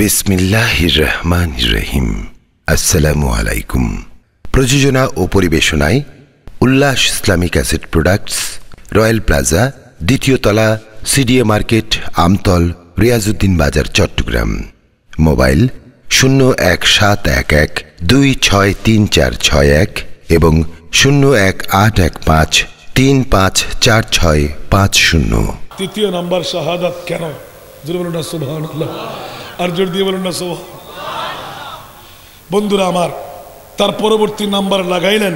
बिस्मिल्लाहिर रहमानिर रहीम। अस्सलामु आलैकुम। प्रयोजना ओ परिवेशनाय Ullash Islamic asset products, royal plaza, द्वितीय तला, सीडीए मार्केट, आमतल, रियाजुद्दीन बाजार, चट्टग्राम। मोबाइल 01711 263 461 एवं 01815 354650। तृतीय नम्बर शहादत क्या ना सुबहानअल्लाह। আর জোর দিয়ে বলুন না সুবহানাল্লাহ। বন্ধুরা আমার, তার পরবর্তী নাম্বার লাগাইলেন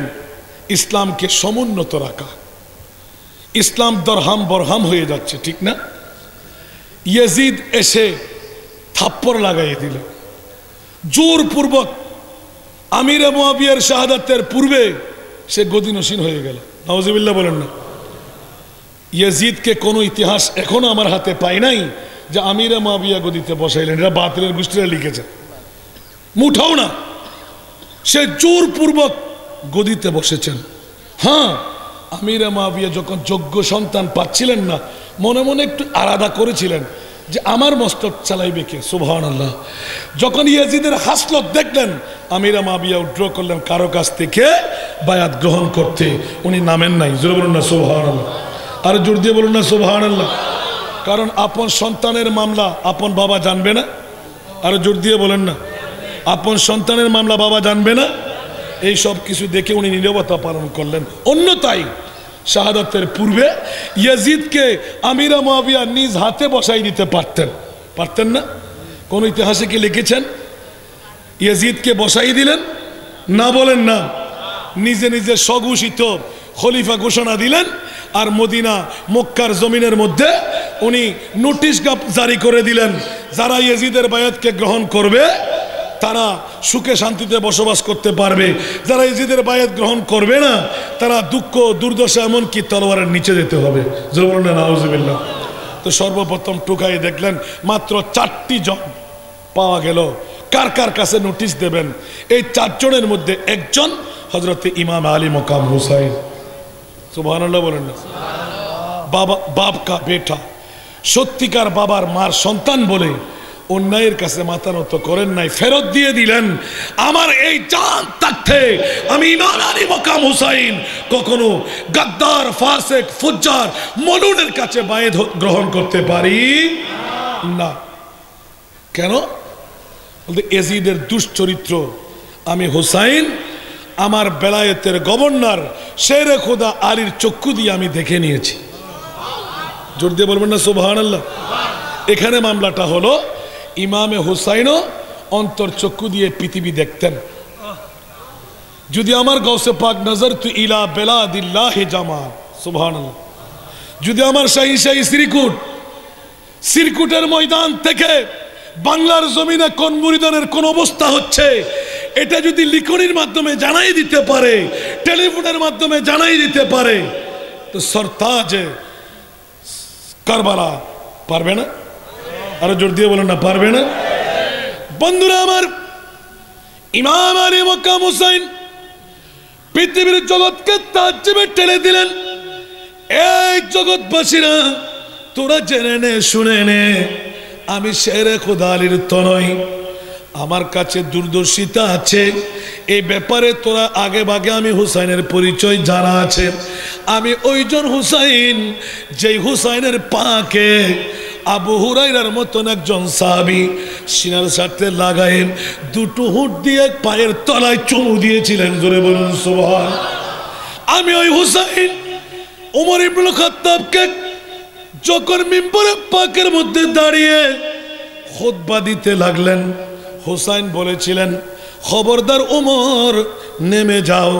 ইসলামকে সমুন্নত রাখা। ইসলাম দরহাম বরহাম হয়ে যাচ্ছে, ঠিক না? ইয়াজিদ এসে থাপ্পড় লাগাই দিল জোরপূর্বক। আমির মুয়াবিয়ার শাহাদাতের পূর্বে সে গদিনশীন হয়ে গেল। নাউজুবিল্লাহ বলেন না। ইয়াজিদকে কোনো ইতিহাস এখনো আমার হাতে পাই নাই যে আমিরা মুয়াবিয়া গদিতে বসাইলেন। এরা বাতিলের গোষ্ঠীরা লিখেছে, মুঠাও না। সে জোরপূর্বক গদিতে বসেছেন। হ্যাঁ, আমিরা মুয়াবিয়া যখন যোগ্য সন্তান পাচ্ছিলেন না, মনে মনে একটু আলাদা করেছিলেন যে আমার মস্তক চালাইবে কে। সুবহানাল্লাহ। যখন ইয়াজিদের হাসলত দেখলেন, আমিরা মুয়াবিয়া উড্র করলেন কারো কাছ থেকে বায়াত গ্রহণ করতে। উনি নামেন নাই। জোরে বলুন না সুবহানাল্লাহ। আর জোর দিয়ে বলুন না সুবহানাল্লাহ। কারণ আপন সন্তানের মামলা আপন বাবা জানবে না। আর জোর দিয়ে বলেন না, আপন সন্তানের মামলা বাবা জানবে না। এই সব কিছু দেখে উনি নীরবতা পালন করলেন। অন্যথায় শাহাদাতের পূর্বে ইয়াজিদকে আমিরা মুয়াবিয়া নিজ হাতে বসাই দিতে পারতেন, পারতেন না? কোন ইতিহাসে কি লিখেছেন? ইয়াজিদকে বসাই দিলেন না, বলেন না। নিজে নিজে স্বঘোষিত খলিফা ঘোষণা দিলেন। আর মদিনা মক্কার জমিনের মধ্যে উনি নোটিশ জারি করে দিলেন, যারা ইয়াজিদের বায়াতকে গ্রহণ করবে তারা সুখে শান্তিতে বসবাস করতে পারবে, যারা ইয়াজিদের বায়াত গ্রহণ করবে না তারা দুঃখ দুর্দশা এমনকি তলোয়ারের নিচে যেতে হবে। নাউজুবিল্লাহ। তো সর্বপ্রথম টুকাই দেখলেন মাত্র 4টি জন পাওয়া গেল। কার কার কাছে নোটিশ দেবেন? এই 4 জনের মধ্যে একজন হযরতে ইমাম আলী মকাম হুসাইন। সুবহানাল্লাহ বলেন না। বাবা বাপ কা বেটা, সত্যিকার বাবার মার সন্তান বলে অন্যায়ের কাছে মাথা নত করেন নাই, ফেরত দিয়ে দিলেন। আমার এই জান থাকতে আমি ইমাম আলী মকাম হুসাইন কখনো গাদ্দার, ফাসেক, ফুজ্জার, মলুনের কাছে বায়াত গ্রহণ করতে পারি না। কেন? বলতে ইয়াজিদের দুশ্চরিত্র। আমি হুসাইন আমার বেলায়েতের গভর্নর শেরে খোদা আলীর চক্ষু দিয়ে আমি দেখে নিয়েছি। জোর দিয়ে বলবেন না সুবহানাল্লাহ। এখানে মামলাটা হলো ইমামে হুসাইনও অন্তরচক্ষু দিয়ে পৃথিবী দেখতেন। যদি আমার গাউসে পাক নজর তু ইলা বেলাদিল্লাহ জামা। সুবহানাল্লাহ। যদি আমার শাহিনশাহী শ্রীকুট, শ্রীকুটের ময়দান থেকে বাংলার জমিনে কোন মুরিদানের কোন অবস্থা হচ্ছে এটা যদি লিখনির মাধ্যমে জানাই দিতে পারে, টেলিফোনের মাধ্যমে জানাই দিতে পারে, তো সরতাজে কারবালা পারবে না? আরো জোর দিয়ে বলেন না, পারবে না? বন্ধুরা আমার, ইমাম আলী মকাম হুসাইন পৃথিবীর জগৎকে তাজ্জবে টেলে দিলেন। এই জগৎবাসীরা তোরা জেনে নে, শুনে নে, আমি শেরে খোদা আলীর তনয়, আমার কাছে দূরদর্শিতা আছে। এই ব্যাপারে তোরা আগে ভাগে আমি হুসাইনের পরিচয় জানা আছে। আমি ওইজন হুসাইন যেই হুসাইনের পাকে আবু হুরাইরার মতন একজন সাহাবী সিনার সাথে লাগায় দুটো হুট দিয়ে পায়ের তলায় চুমু দিয়েছিলেন। জোরে বলুন সুবহান। আমি ওই হুসাইন ওমর ইবনুল খাত্তাবকে যখন মিম্বরে পাকের মধ্যে দাঁড়িয়ে খুতবা দিতে লাগলেন, হুসাইন বলেছিলেন, খবরদার ওমর নেমে যাও,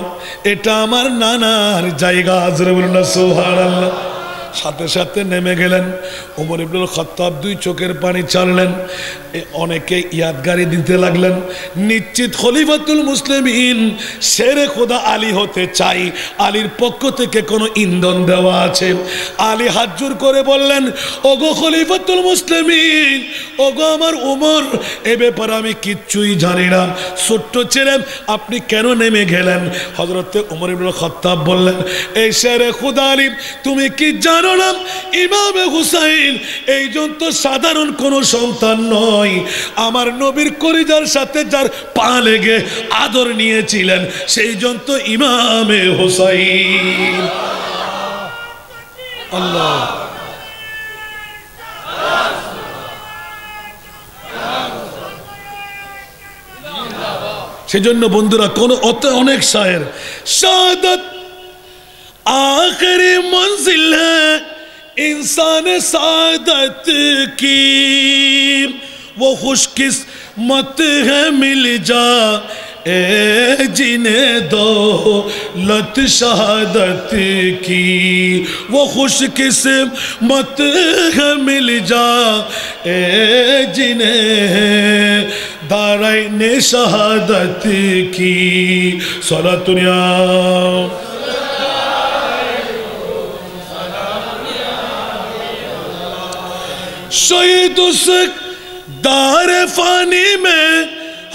এটা আমার নানার জায়গা। আজরুল্লাহ সুবহানাল্লাহ। সাথে সাথে নেমে গেলেন। ওমর ইবনুল খাত্তাব 2 চোখের পানি ছাড়লেন। অনেকে ইয়াদগারি দিতে লাগলেন, নিশ্চিত খলিফাতুল মুসলিমিন শেরে খোদা আলী হতে চাই, আলীর পক্ষ থেকে কোনো ইন্ধন দেওয়া আছে। আলী হাত জোর করে বললেন, ওগো খলিফাতুল মুসলিমিন, ওগো আমার ওমর, এ ব্যাপারে আমি কিচ্ছুই জানি না, ছোট্ট ছিলেন, আপনি কেন নেমে গেলেন? হযরতে ওমর ইবনুল খাত্তাব বললেন, এই শেরে খোদা আলী, তুমি কি জানো কারণ ইমাম হুসাইন এইজন তো সাধারণ কোনো সন্তান নয়, আমার নবীর কলিজার সাথে যার পা লেগে আদর নিয়েছিলেন সেইজন তো ইমাম হুসাইন। আল্লাহ সেজন্য বন্ধুরা কোন অত অনেক শায়ের শাহাদাত आखिरी मंजिल है इंसान सादत की, वो खुशकिस्मत है मिल जा ए जिन्हें दौलत शहादत की, वो खुशकिस्मत है मिल जा ए जिन्हें दाराए ने शहादत की। सलात दुनिया शहीद उस दार फानी में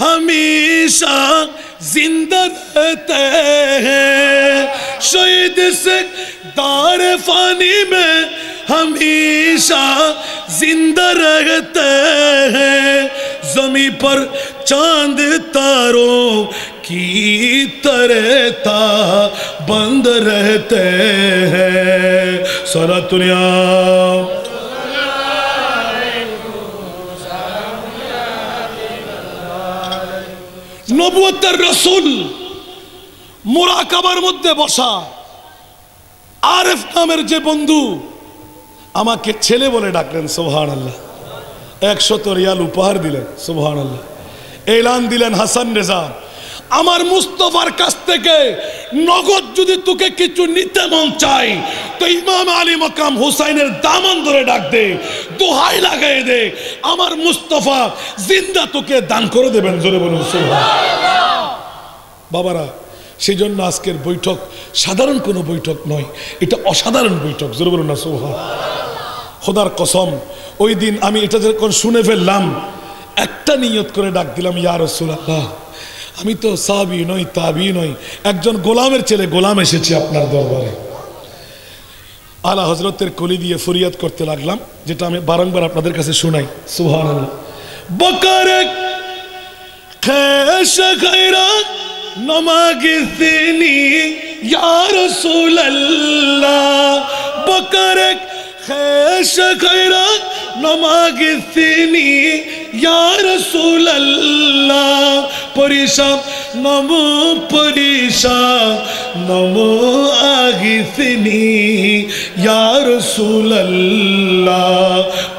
हमेशा जिंदा रहते हैं, शहीद से दार फानी में हमेशा जिंदा रहते हैं, जमी पर चांद तारों की तरह ता बंद रहते हैं। सारा दुनिया নবুয়তের রসুল মুরাকাবার মধ্যে বসা আরফ নামের যে বন্ধু আমাকে ছেলে বলে ডাকলেন, সুবহানাল্লাহ। 100 রিয়াল উপহার দিলেন, সুবহানাল্লাহ। এলান দিলেন হাসান রেজা, আমার মুস্তাফার কাছ থেকে নগদ যদি তোকে কিছু নিতে মন চাই তো ইমাম আলী মকাম হুসাইনের দামন ধরে ডাক দে, দোহাই লাগাই দে, আমার মুস্তাফা জিন্দা তোকে দান করে দেবেন। জোরে বলুন সুবহানাল্লাহ। বাবারা সেজন্য আজকের বৈঠক সাধারণ কোনো বৈঠক নয়, এটা অসাধারণ বৈঠক। জোরে বলুন না সুবহানাল্লাহ। খোদার কসম ওই দিন আমি এটা যখন শুনে ফেললাম একটা নিয়ত করে ডাক দিলাম, ইয়া রাসূলুল্লাহ আমি তো সাহাবী নই, তাবেঈ নই, একজন গোলামের ছেলে, গোলাম এসেছি আপনার দরবারে। আলা হযরতের কলি দিয়ে ফরিয়াদ করতে লাগলাম, যেটা আমি বারংবার আপনাদের কাছে শোনাই। সুবহানাল্লাহ। বকরে খেশ গায়রা নমাগিসিনি ইয়া রাসূলুল্লাহ, বকরে খেশ গায়রা নমাগিসিনি ইয়া রাসূলুল্লাহ, পরিশান নমো পরিশান নমো আগিসনি ইয়া রাসূলুল্লাহ,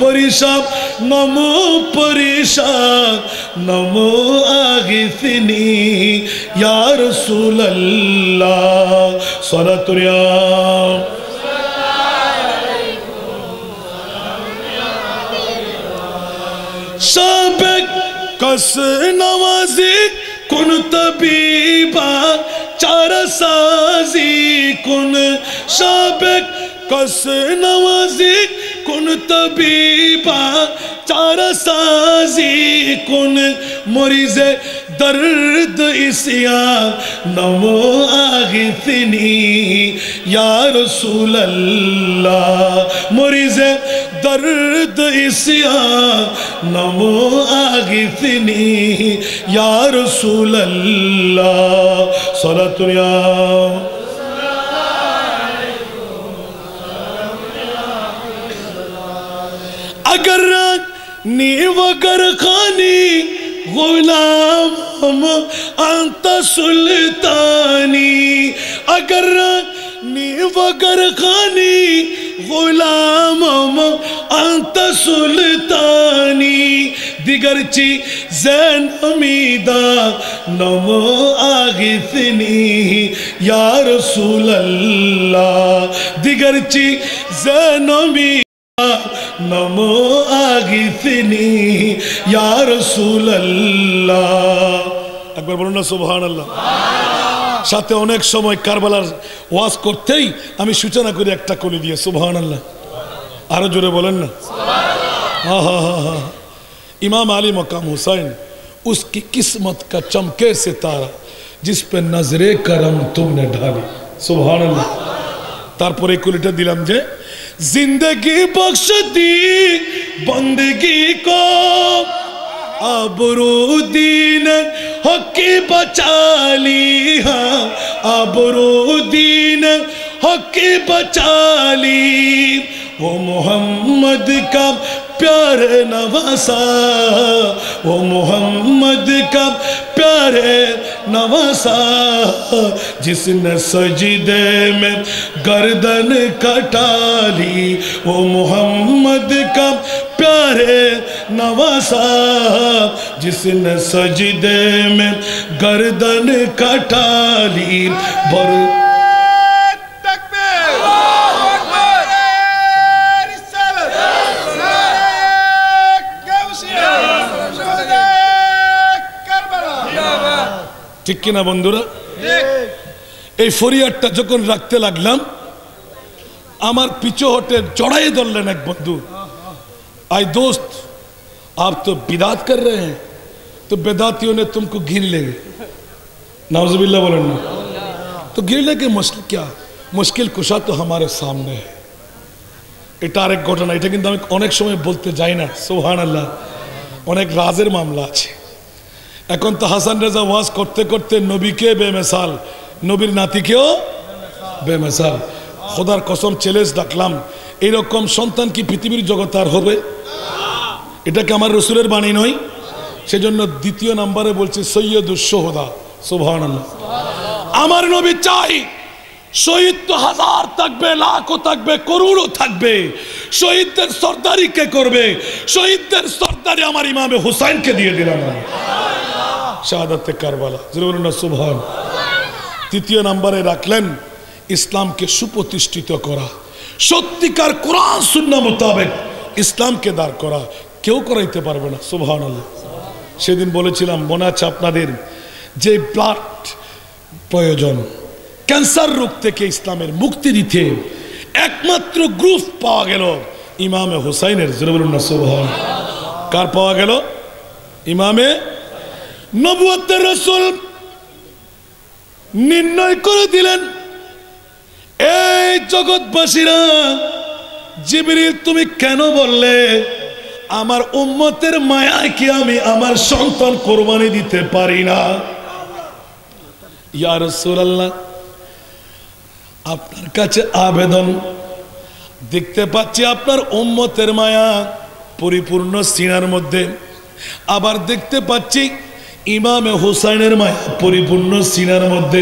পরিশান নমো পরিশান নমো আগিসনি ইয়া রাসূলুল্লাহ। সালাতু রিয়া कस नवाजी कुन तबीबा चारा साजी कुन शाबक, कस नवाजी कुन तबीबा चारा साजी कुन मरीजे दर्द इसिया नमो आगिसनी या रसूल अल्लाह, मरीजे दर्द इसिया नमो आगिसनी या रसूल अल्लाह। सलात या अगर नीव अगर खानी गुलाम हम अंत सुल्तानी, अगर नीव अगर खानी गुलाम हम अंत सुल्तानी, दिगर ची जैन अमीदा नमो आगिसनी या रसूल अल्लाह, दिगर ची जैन अमीदा नमो आगिसनी या रसूल अल्लाह। একবার বলুন না সুবহানাল্লাহ। সাথে অনেক সময় কারবালার ওয়াজ করতেই আমি সূচনা করি একটা কলি দিয়ে, সুবহানাল্লাহ। আরো জোরে বলেন না সুবহানাল্লাহ। ইমাম আলী মকাম হুসাইন उसकी किस्मत का चमके सितारा जिस पे नजरे करम तुमने ढाली, सुबहानल्लाह। তারপরে কলিটা দিলাম যে जिंदगी बख्शती बंदगी को आबरू दीन हकी बचाली हाँ आबरू दीन हकी बचाली वो मोहम्मद का प्यार नवासा वो मोहम्मद का प्यार नवासा जिसने सजदे में गर्दन कटा ली वो मोहम्मद का प्यार नवासा जिसने सजदे में गर्दन कटा ली बर ठीक किना बंधुरा फरियाद जो रखते लगल पीछे हटे जड़ाई धरलें एक बंधु आई दोस्त आप तो बिदात कर रहे हैं तो बिदातियों ने तुमको घिर लेंगे नाउज़ुबिल्लाह बोलें ना तो घिरने के मुश्किल क्या मुश्किल कुशा तो हमारे सामने है इटार एक घटना ये क्योंकि हमें अनेक समय बोलते जाए ना सुबहानअल्लाह अनेक राजेर मामला आछे एकोन तो हासान रेजा वाज करते करते नबी के बेमिसाल नबीर नाती के बेमिसाल खुदार कसम चैलेंज डाकलाम ए रकम सन्तान की पृथिवीर जगत आर होबे एटा कि आमार रसूलेर बाणी नय सेजन्य द्वितीय नम्बरे बोलछे सय्यदुश शुहदा सुबहानअल्लाह आमार नबी चाई शहीद तो हजार थाकबे लाखो थाकबे करोड़ो थाकबे शहीददेर सरदारी के करबे शहीददेर सरदारी आमार इमाम हुसैन के दिए दिलाम शहादते कारबाला जरूर सुभान तृतीय नम्बरे रखलें इस्लाम के सुप्रतिष्ठित करा सत्यिकार कुरान सुन्ना मुताबिक इस्लाम के दार करा क्यों कराइते पारबे ना सुबहानल्लाह सेदिन बोलेछिलाम मने आछे आपनादेर जे ब्लाड प्रयोजन कैंसर रोग थेके इस्लामेर मुक्ति दिते एकमात्र ग्रुप पावा गेल इमामे हुसैनेर जरूर सुबहान कार पावा गेल इमामे नबुवत रसूल निर्णय कर दिलेन जगतवासीरा जिब्रील तुमी केन बोलले आमार उम्मतेर मायाय कि आमी आमार सन्तान कुरबानी दिते पारी ना या रसूलल्लाह आपनार काछे आवेदन देखते पाच्छी आपनार उम्मतेर माया परिपूर्ण सीनार मध्य आबार देखते पाच्छी इमाम हुसैनेर माया परिपूर्ण सीनार मध्य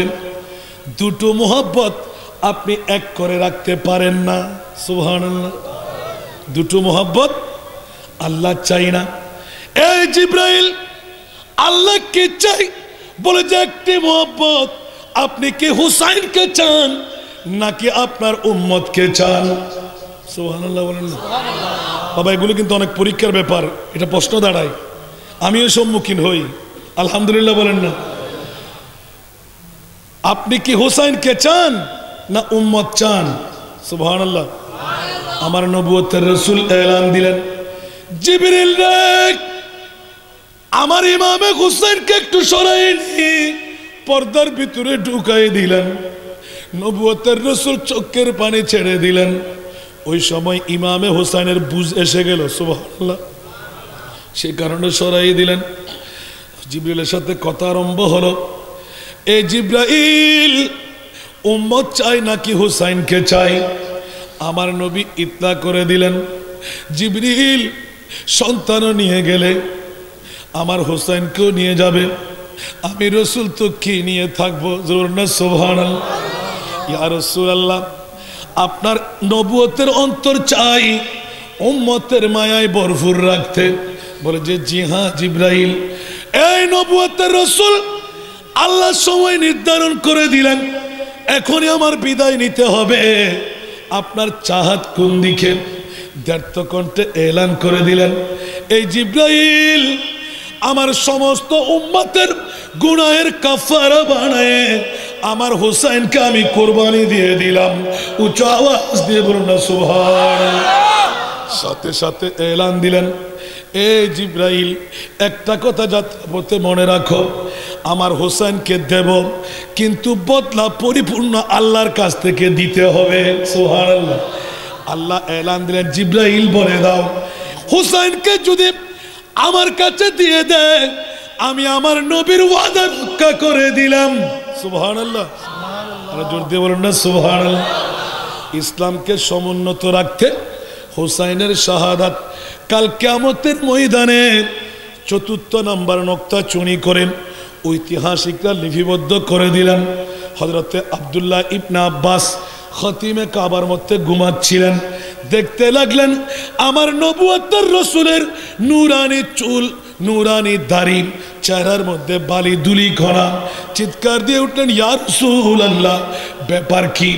दुटो मोहब्बत आपनी एक करे रखते पारेन ना सुबहानअल्लाह दुटो मोहब्बत आल्लाह चाय ना ए जिब्राइल आल्लाह के चाय बोले जे एकटी मोहब्बत आपनी के हुसैन के चान ना कि आपनार उम्मत के चान सुबहानअल्लाह बोलेन ना बाबा एगुलो किन्तु अनेक परीक्षार ब्यापार एटा प्रश्न दाड़ाय आमिओ सम्मुखीन हई अल्हम्दुलिल्लाह बोलें ना आपनी कि हुसैन के चान ना उम्मत चान सुबहानअल्लाह आमार नबुवतेर रसूल ऐलान दिलेन जिब्रील रे आमार इमाम हुसैन के एकटु सराई नी पर्दार भितरे ढुकाई दिलेन नबुवतेर रसूल चोखेर पानी छेड़े दिलेन ओई समय इमाम हुसैनेर बुझ एसे गेल सुबहानअल्लाह से कारणे सराई दिलेन जिब्राइलेर साथे कथा आरम्भ हलो ए जिब्राइल उम्मत चाय नाकि हुसैन के चाय आमार नबी इतना करे दिलेन जिब्राइल सन्तानो निये गेले आमार हुसैनकेओ निये जाबे आमी रसूल तो कि निये थाकबो जोर ना सुबहानअल्लाह या रसूलल्लाह आपनार नबुवतेर अंतर चाय उम्मतेर मायाय भरपूर राखते बोले जे जी हाँ जिब्राइल नबुवतेर रसूल आल्लाह समय निर्धारण करे दिलेन एखोनी आमार बिदाय निते होबे आपनार चाहत कोन दिके दर्त कण्ठे एलान करे दिलेन ए जिब्राइल आमार समस्त उम्मतेर गुनाहेर काफारा बानाये आमार हुसैनके आमी कुरबानी दिये दिलाम उच्च आवाज दिये बोलुन सुभान साथे साथे एलान दिलेन ए जिब्राइल एक कथा जाते मने राखो आमार हुसैन के देव किन्तु बदला परिपूर्ण आल्लाहर काछ थेके दिते होबे। सुबहानाल्लाह। आल्लाह एलान दिलेन जिब्राइल बोले दाओ हुसैन के जोदि आमार काछे दिये देय आमी आमार नबीर वादा रक्षा करे दिलाम। सुबहानाल्लाह। आर जोर दिये बोलेन ना सुबहानाल्लाह। इस्लाम के समुन्नत राखते हुसैनेर शहादत कल कियामतेर मैदाने चतुर्थ नम्बर नक्ता चुनी करें ऐतिहासिकरा लिपिबद्ध करे दिलेन। हजरते अब्दुल्लाह इब्न अब्बास खतीमे काबार मध्य घुमाच्छिलेन देखते लागलेन आमार नबुवतेर रसूलेर नूरानी चूल नूरानी दाढ़ी चेहरार मध्य बाली दुली खना चित्कार दिए उठलेन या रसूलुल्लाह बेपार कि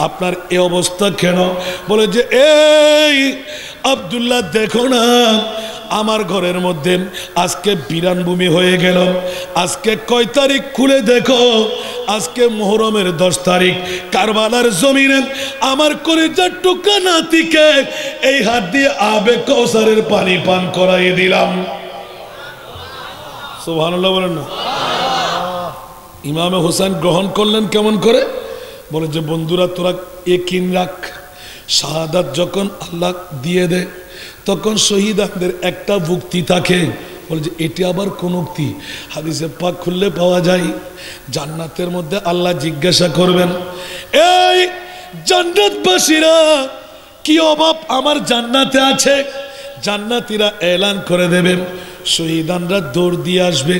आपनार ए अवस्था केन? बोले जे ए अब्दुल्लाह देखो ना आमार घरेर मध्य आज के बिरान भूमि होये गेल। आज के कय तारीख खुले देखो आज के मुहर्रमेर 10 तारीख कारबालार जमीने आमार कलेजार टुकड़ा नातिके एई हाथ दिये आबे कौसारेर पानी पान कराइये दिलाम। सुबहानाल्लाह बोलेन ना। इमाम हुसैन ग्रहण करलेन केमन करे? बोले जे बंधुरा तोरा यकीन राख शहादत जखन आल्लाह दिये दे तखन शहीदদের একটা ভক্তি থাকে। বলে যে এটি আবার কোন ভক্তি? হাদিসে পাক খুললে পাওয়া যায় জান্নাতের মধ্যে আল্লাহ জিজ্ঞাসা করবেন এই জান্নাতবাসীরা কি অভাব আমার জান্নাতে আছে? জান্নাতীরা এলান করে দেবেন শহীদানরা দৌড় দিয়ে আসবে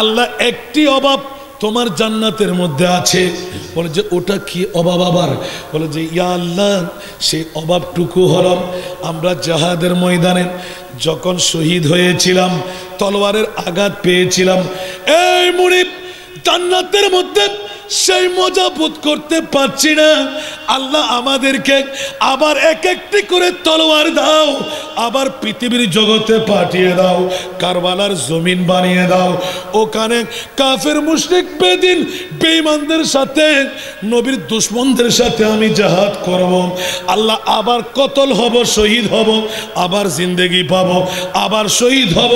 আল্লাহ একটি অভাব তোমার জান্নাতের মধ্যে আছে। বলে যে ওটা কি অভাব? আবার বলে যে ইয়া আল্লাহ সেই অভাবটুকু হলো আমরা জিহাদের ময়দানে যখন শহীদ হয়েছিলাম তলোয়ারের আঘাত পেয়েছিলাম এই মুরিদ জান্নাতের মধ্যে সেই মজা বোধ করতে পারছি না। আল্লাহ আমাদেরকে আবার এক একটি করে তলোয়ার দাও আবার পৃথিবীর জগতে পাঠিয়ে দাও কারবালার জমিন বানিয়ে দাও ওখানে কাফের মুশরিক বেদিন বেঈমানদের সাথে নবীর দুশমনদের সাথে আমি জিহাদ করব। আল্লাহ আবার কতল হব শহীদ হব আবার জিন্দেগি পাবো আবার শহীদ হব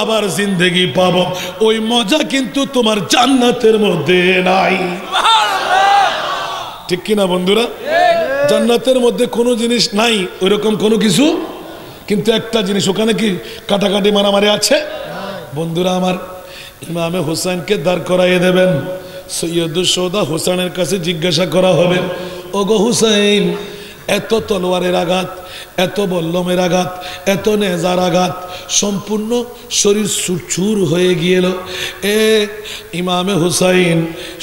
আবার জিন্দেগি পাবো ওই মজা কিন্তু তোমার জান্নাতের মধ্যে নাই। ঠিক কিনা বন্ধুরা? জান্নাতের মধ্যে কোনো জিনিস নাই ওইরকম কোনো কিছু কিন্তু একটা জিনিস ওখানে কি কাটাকাটি মারামারি আছে? বন্ধুরা আমার ইমামে হোসেনকে দাঁড় করাইয়ে দেবেন সৈয়দুস সওদা হোসেনের কাছে জিজ্ঞাসা করা হবে ওগো হোসেন এত তলোয়ারের আঘাত এত বল্লমের আঘাত এত নেজার আঘাত সম্পূর্ণ শরীর চুরচুর হয়ে গিয়েল এ ইমামে হুসাইন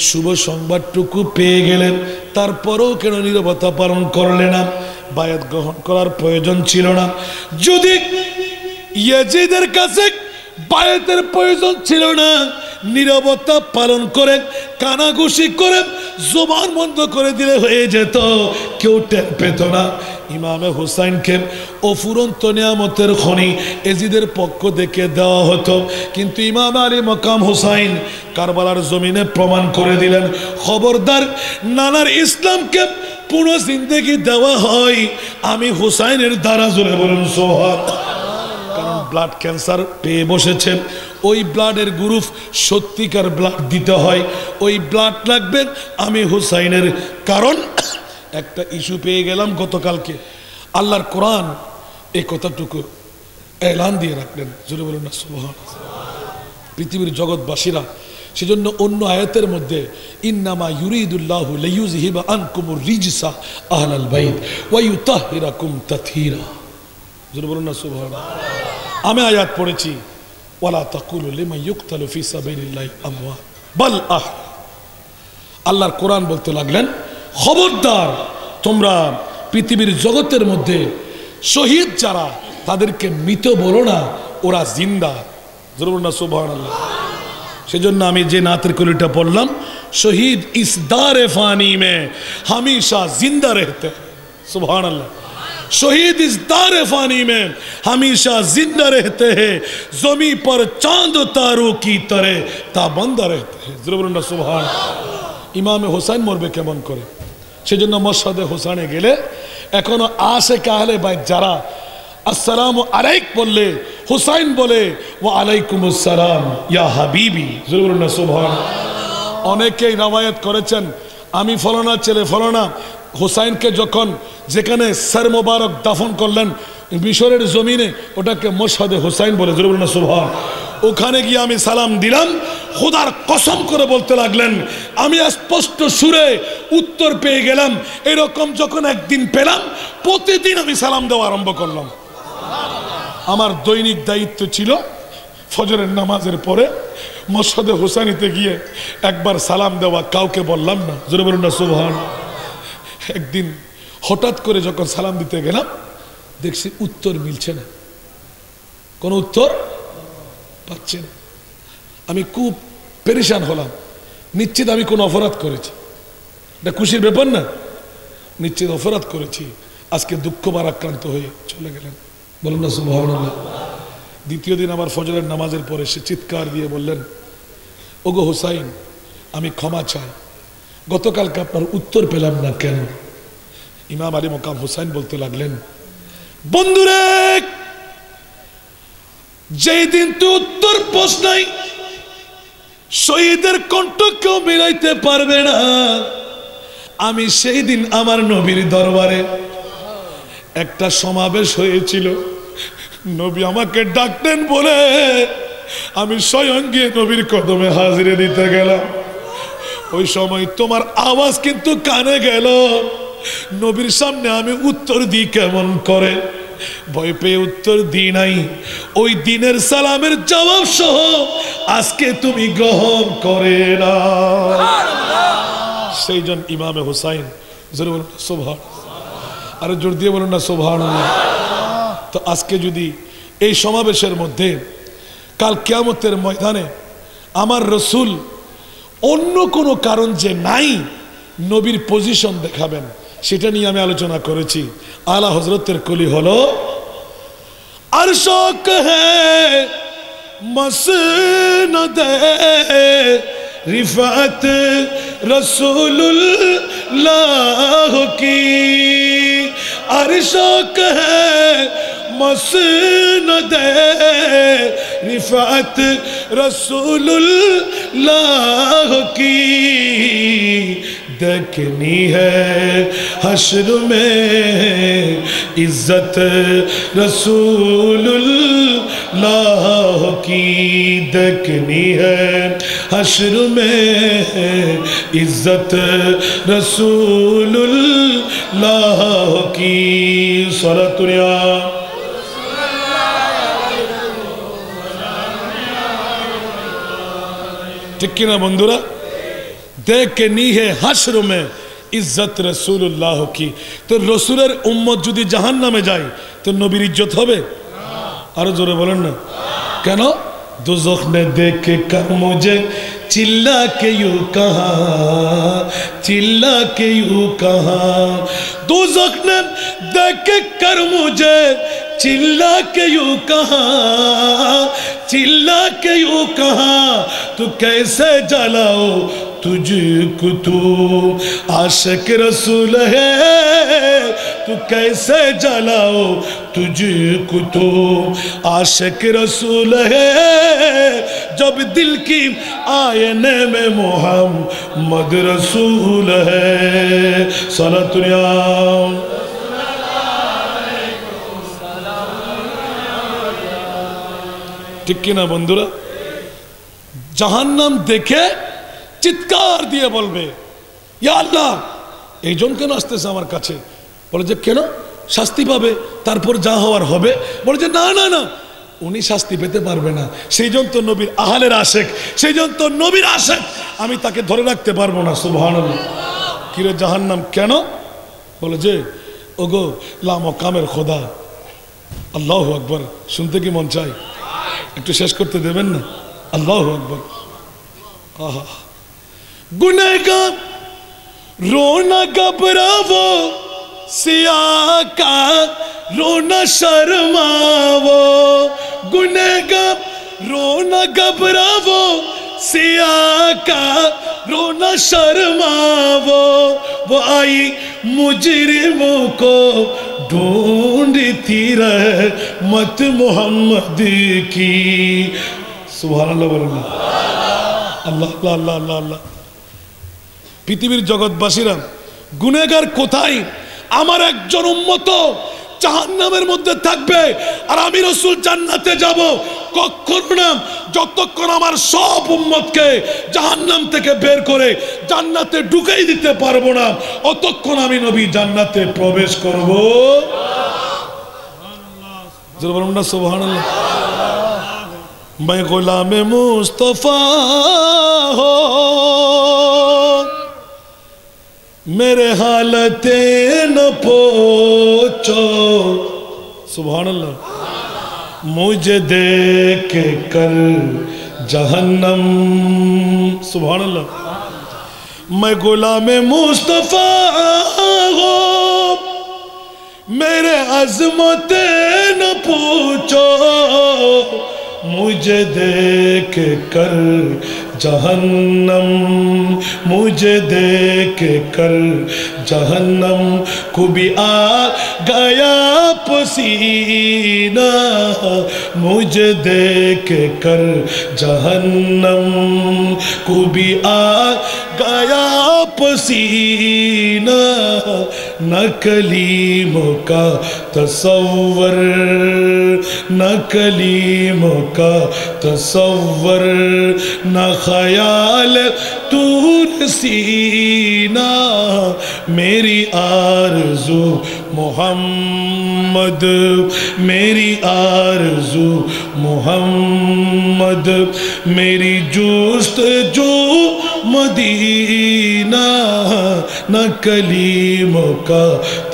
শুভ সংবাদটুকু পেয়ে গেলেন তারপরেও কেন নীরবতা পালন করলেন না? বায়াত গ্রহণ করার প্রয়োজন ছিল না। যদি ইয়াজিদের কাছে বায়াতের প্রয়োজন ছিল না নীরবতা পালন করে কানাঘুষি করে জবান বন্ধ করে দিলে হয়ে যেত কেউ টের পেত না। ইমামে হুসাইনকে অফুরন্ত নিয়ামতের খনি এজিদের পক্ষ থেকে দেওয়া হতো কিন্তু ইমাম আলী মকাম হুসাইন কারবালার জমিনে প্রমাণ করে দিলেন খবরদার নানার ইসলামকে পুরো জিন্দেগি দেওয়া হয় আমি হুসাইনের দ্বারা। জোরে বলুন সুবহানাল্লাহ। কারণ ব্লাড ক্যান্সার পেয়ে বসেছে ওই ব্লাডের গ্রুপ সত্যিকার ব্লাড দিতে হয় ওই ব্লাড লাগবে আমি হুসাইনের। কারণ একটা ইস্যু পেয়ে গেলাম গতকালকে আল্লাহর কোরআন এই কথাটুকু এলান দিয়ে রাখলেন। জোরে বলুন না সুবহানাল্লাহ। পৃথিবীর জগৎবাসীরা সেজন্য অন্য আয়াতের মধ্যে ইন্নামা ইউরিদুল্লাহু লিইউযহিবা আনকুমুর রিজসা আহলাল বাইত ওয়া ইউতাহহিরাকুম তাতহীরা। জোরে বলুন না সুবহানাল্লাহ। আমি আয়াত পড়েছি ওয়ালা তাকুলু লিমান ইউকতালু ফি সাবিলিল্লাহি আমওয়াত বাল আহ। আল্লাহর কোরআন বলতে লাগলেন খবরদার তোমরা পৃথিবীর জগতের মধ্যে শহীদ যারা তাদেরকে মৃত বলো না ওরা জিন্দা। জরুর না সুবহানাল্লাহ। সেজন্য আমি যে নাতের কলিটা পড়লাম শহীদ ইস দারে ফানি মে হামেশা জিন্দা রহতে। সুবহানাল্লাহ। शहीद इस दार फानी में हमेशा जिंदा रहते हैं जमी पर चांद तारों की तरह ताबंदा रहते हैं। जरूर सुभान। इमाम हुसैन मरबे केमन करे सेजন্য মসজিদে হোসেনে গেলে এখনো আশে কাহলে বাইত যারা अस्सलामु अलैक बोले हुसैन बोले व आलैकुमुस्सलाम या हबीबी जरूर ना सुभान अनेकेई रवायत करेছেন आमी फलाना चेले फलाना हुसैन के जखन जेखाने सर मुबारक दाफन करलें मिशरेर जमीने ओटाके मशहदे हुसैन बोले जरूर ना सुभान ओखाने गिये आमी सालाम दिलाम खुदार कसम करे बोलते लागलें आमी स्पष्ट सुरे उत्तर पेये गेलाम एरकम जखन एकदिन पेलाम प्रतिदिन आमी सालाम देवा आरम्भ करलाम आमार दैनिक दायित्व छिलो फजरेर नामाजेर परे मस्जिदे हुसैनीते गिये एकबार सालाम देवा काउके बोललाम ना जोरे बोलुन ना सुभान एक दिन हठात् करे जखन सालाम दिते गेलाम देखछि उत्तर मिलছে না কোনো उत्तर পাচ্ছি না আমি খুব পেরেশান হলাম নিশ্চিত আমি কোনো অপরাধ করেছি এটা খুশির ব্যাপার না নিশ্চিত অপরাধ করেছি আজকে দুঃখ ভারাক্রান্ত হয়ে চলে গেলেন বলুন না সুবহানাল্লাহ দ্বিতীয় দিন আমার ফজরের নামাজের পরে সে চিৎকার দিয়ে বললেন ওগো হুসাইন আমি ক্ষমা চাই গতকালকে আপনার উত্তর পেলাম না কেন ইমাম আলী মুকাম হুসাইন বলতে লাগলেন বন্ধুরে যেদিন তো উত্তর পোষ নাই শহীদের কণ্ঠ কেউ মিলাইতে পারবে না আমি সেই দিন আমার নবীর দরবারে একটা সমাবেশ হয়েছিল নবী আমাকে ডাকলেন বলে আমি স্বয়ং গিয়ে নবীর কদমে হাজিরা দিতে গেলাম ওই সময় তোমার আওয়াজ কিন্তু কানে গেল নবীর সামনে আমি উত্তর দিই কেমন করে ভয় পেয়ে উত্তর দিই নাই ওই দিনের সালামের জবাব সহ আজকে তুমি গ্রহণ করে না সুবহানাল্লাহ সেইজন ইমাম হুসাইন জোরে বলুন সুবহানাল্লাহ আরে জোর দিয়ে বলুন না সুবহানাল্লাহ তো আজকে যদি এই সমাবেশের মধ্যে কাল কিয়ামতের ময়দানে আমার রাসূল অন্য কোনো কারণ যে নাই নবীর পজিশন দেখাবেন সেটা নিয়ে আমি আলোচনা করেছি আলা হযরতের কলি হলো আরশক হ্যায় মাসনদে रिफात रसूलुल्लाह की अर्शोक है मसनद रिफात रसूलुल्लाह की देखनी है हश्र में इज्जत रसूलुल्लाह की देखनी है हश्र में इज्जत रसूलुल्लाह की सलातुनिया ठीक ना बंधुरा देखनी है हश्र में इज्जत रसूलुल्लाह की तो रसूलेर उम्मत जुदी जहन्नामे जाए तो नबीर इज्जत होबे आरो जोरे बोलेन ना क्यों दुज़ख ने देखे कर मुझे चिल्ला के यूं कहा चिल्ला के यूं कहा दुज़ख ने देखे कर मुझे चिल्ला के यूं कहा चिल्ला के यूं कहा तू कैसे जलाओ तुझको तू आशिक रसूल है तू कैसे जलाओ तुझको तू आशिक रसूल है जब दिल की आईने में मोहम्मद रसूल है सलातुनिया ठीक की ना बंधुरा जहन्नाम देखे चित्कार दिए बोलबे या अल्लाह एजन केन आसतेछे आमार काछे बोले जे केन शास्ति पाबे तारपर जा होवार होबे बोले जे ना ना ना उनी शास्ति पेते पारबे ना सेइजन तो नबीर आहलेर आशिक सेइजन तो नबीर आशिक आमी ताके धरे राखते पारबो ना सुबहानाल्लाह कि रे जहन्नाम केन बोले जे ओगो लामो कामेर खुदा अल्लाहु अकबर सुनते कि मन चाय एक शेष करते देवें ना अल्लाहु अकबर आहा गुनेगा रोना घबरावो सिया का रोना शर्मावो गुनेगा रोना घबरावो सिया का रोना शर्मावो वो आई मुजरिमों को ढूंढती रहमत मोहम्मद की। सुभान अल्लाह अल्लाह अल्लाह। पृथिवीर जगतवासीरा गुनेगार कोथाय आमार एकजन उम्मत জাহান্নামের মধ্যে থাকবে আর আমি রাসূল জান্নাতে যাব কখনো না যতক্ষণ আমার সব উম্মতকে জাহান্নাম থেকে বের করে জান্নাতে ঢুকিয়ে দিতে পারবো না ততক্ষণ আমি নবী জান্নাতে প্রবেশ করব। সুবহানাল্লাহ জোরে বলুন না সুবহানাল্লাহ। मैं गुलाम मुस्तफा हो मेरे हालते न पोचो। सुभान अल्लाह। मुझे देख कर जहन्नम। सुभान अल्लाह। मैं गुलाम मुस्तफा हो मेरे अजमते न पूछो मुझे देख कर जहन्नम मुझे देख कर जहन्नम को भी आ गया पसीना मुझे देख कर जहन्नम को भी आ गया पसीना न कलीमों का तसव्वुर न कलीमों का तसव्वुर न ख्याल तूर सीना मेरी आरज़ू मोहम्मद मेरी आरज़ू मोहम्मद मेरी जुस्त जो मदीना न कलीमों का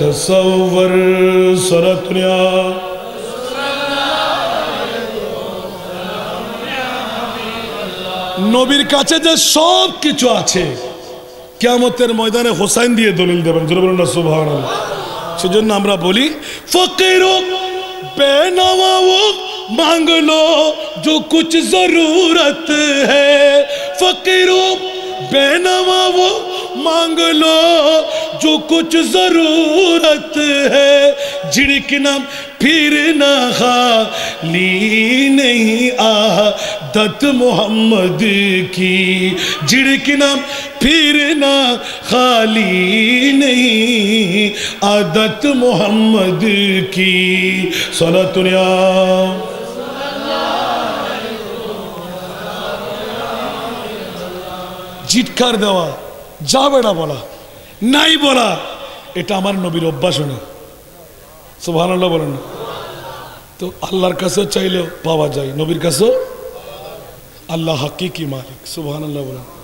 तसव्वुर। सरतुनिया नबीर काছে যে সব কিছু আছে কিয়ামতের ময়দানে হোসেন দিয়ে দলিল দেবেন। জোরে বলুন না সুবহানাল্লাহ। সেজন্য আমরা বলি ফকিরু বেনাওয়াও मांग लो जो कुछ जरूरत है फकीरु बेनाओ मांग लो जो कुछ जरूरत है झिड़कना फिर ना खाली नहीं आदत मोहम्मद की झिड़कना फिर ना खाली नहीं आदत मोहम्मद की। सलातुनिया झिटकार देवा जाबे ना बोला नहीं बोला এটা আমার নবীর অভ্যাস না। সুবহানাল্লাহ বলেন না। তো আল্লাহর কাছে চাইলেও পাওয়া যায় নবীর কাছে আল্লাহ হাকিকি মালিক। সুবহানাল্লাহ বলেন।